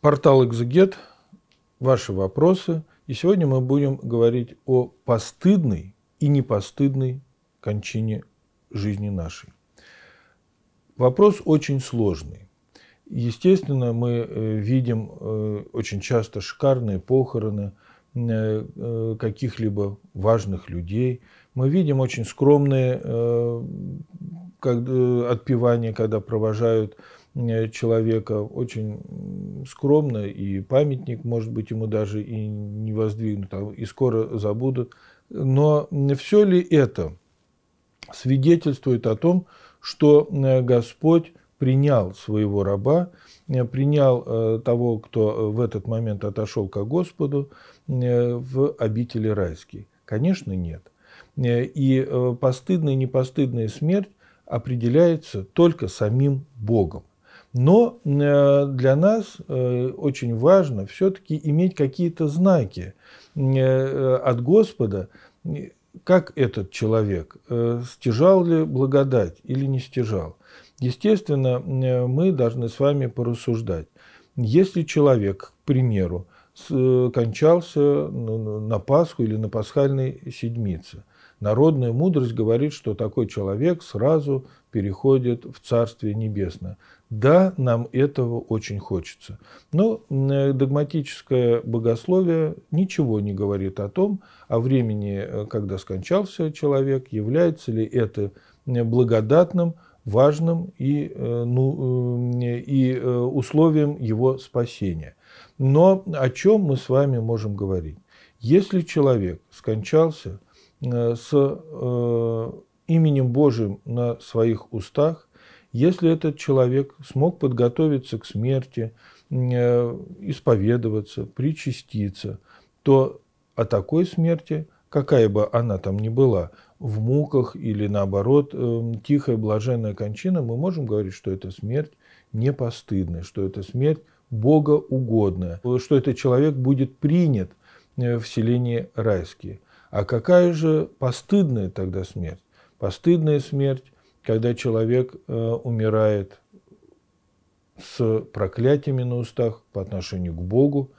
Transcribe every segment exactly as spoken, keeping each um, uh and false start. Портал Экзегет, ваши вопросы. И сегодня мы будем говорить о постыдной и непостыдной кончине жизни нашей. Вопрос очень сложный. Естественно, мы видим очень часто шикарные похороны каких-либо важных людей. Мы видим очень скромные отпевания, когда провожают человека, очень скромно, и памятник, может быть, ему даже и не воздвигнут, и скоро забудут. Но все ли это свидетельствует о том, что Господь принял своего раба, принял того, кто в этот момент отошел ко Господу, в обители райские? Конечно, нет. И постыдная и непостыдная смерть определяется только самим Богом. Но для нас очень важно все-таки иметь какие-то знаки от Господа, как этот человек, стяжал ли благодать или не стяжал. Естественно, мы должны с вами порассуждать. Если человек, к примеру, кончался на Пасху или на пасхальной седмице, народная мудрость говорит, что такой человек сразу переходит в Царствие Небесное. Да, нам этого очень хочется. Но догматическое богословие ничего не говорит о том, о времени, когда скончался человек, является ли это благодатным, важным и, ну, и условием его спасения. Но о чем мы с вами можем говорить? Если человек скончался с э, именем Божьим на своих устах, если этот человек смог подготовиться к смерти, э, исповедоваться, причаститься, то о такой смерти, какая бы она там ни была, в муках или наоборот, э, тихая блаженная кончина, мы можем говорить, что эта смерть непостыдная, что эта смерть богоугодная, что этот человек будет принят в селение райские. А какая же постыдная тогда смерть? Постыдная смерть, когда человек э, умирает с проклятиями на устах по отношению к Богу,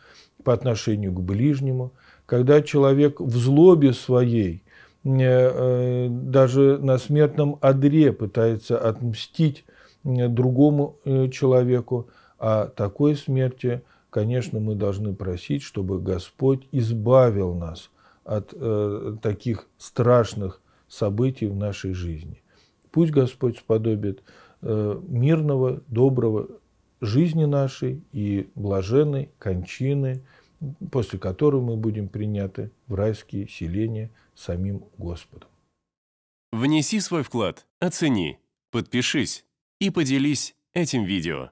по отношению к ближнему, когда человек в злобе своей, э, э, даже на смертном одре пытается отмстить э, другому э, человеку, а такой смерти, конечно, мы должны просить, чтобы Господь избавил нас от э, таких страшных событий в нашей жизни. Пусть Господь сподобит э, мирного, доброго жизни нашей и блаженной кончины, после которой мы будем приняты в райские селения самим Господом. Внеси свой вклад, оцени, подпишись и поделись этим видео.